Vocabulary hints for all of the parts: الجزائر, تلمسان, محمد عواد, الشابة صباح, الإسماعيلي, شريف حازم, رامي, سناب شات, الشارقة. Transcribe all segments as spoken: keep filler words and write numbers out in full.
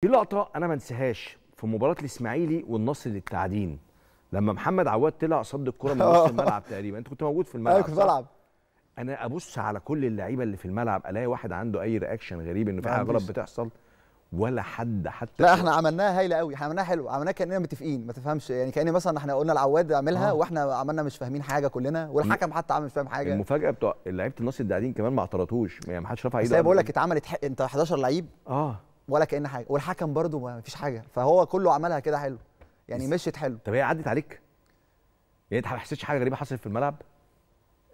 في لقطة أنا ما انساهاش في مباراة الإسماعيلي والنصر للتعدين، لما محمد عواد طلع صد الكرة من نص الملعب تقريبا، أنت كنت موجود في الملعب؟ أنا كنت بلعب. أنا أبص على كل اللعيبة اللي في الملعب ألاقي واحد عنده أي رياكشن غريب إنه في حاجة غلط بتحصل، ولا حد حتى. لا احنا عملناها هايله قوي، احنا عملناها حلوه، عملناها كاننا متفقين، ما تفهمش يعني كأن مثلا احنا قلنا العواد اعملها آه. واحنا عملنا مش فاهمين حاجه كلنا، والحكم حتى عامل مش فاهم حاجه. المفاجاه بتوع لعيبه النصر الداعين كمان ما اعترضوش، يعني ما حدش رفع ايده. بس بقول لك اتعملت ح... انت حداشر لعيب اه ولا كأن حاجه، والحكم برده ما فيش حاجه، فهو كله عملها كده حلو يعني بس. مشيت حلو. طب هي عدت عليك؟ يعني انت ما حسيتش حاجه غريبه حصلت في الملعب؟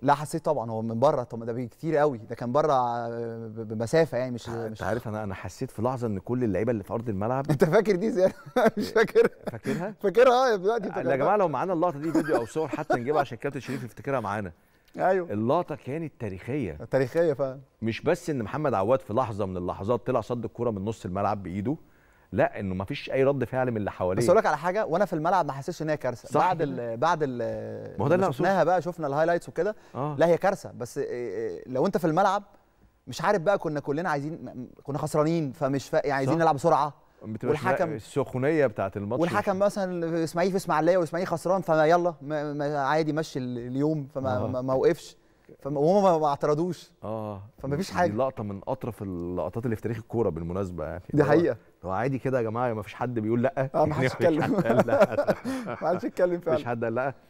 لا حسيت طبعا، هو من بره طب ده كتير قوي، ده كان بره بمسافه يعني مش مش عارف. انا انا حسيت في لحظه ان كل اللعيبه اللي في ارض الملعب انت فاكر دي زياده مش فاكر فاكرها؟ فاكرها اه دلوقتي. يا جماعه لو معانا اللقطه دي فيديو او صور حتى نجيبها عشان كابتن شريف يفتكرها معانا. ايوه اللقطه كانت تاريخيه تاريخيه فعلا، مش بس ان محمد عواد في لحظه من اللحظات طلع صد الكوره من نص الملعب بايده، لا انه ما فيش اي رد فعل من اللي حواليه. بس اقول لك على حاجه، وانا في الملعب ما حسيتش ان هي كارثه. بعد ال بعد ال شفناها بقى، شفنا الهايلايتس وكده آه. لا هي كارثه، بس لو انت في الملعب مش عارف بقى، كنا كلنا عايزين، كنا خسرانين فمش فا... يعني عايزين نلعب بسرعه، والحكم السخونيه بتاعت الماتش، والحكم مثلا اسماعيلي في اسماعيليه والاسماعيلي خسران، فيلا عادي مشي اليوم، فما آه. ما وقفش وهم ما اعترضوش اه فما فيش حاجه. دي لقطه من اطرف اللقطات اللي في تاريخ الكوره بالمناسبه، يعني دي حقيقه. هو عادي كده يا جماعه، ما فيش حد بيقول لا اه ما حدش يتكلم ما حدش يتكلم فعلا، ما فيش حد قال لا.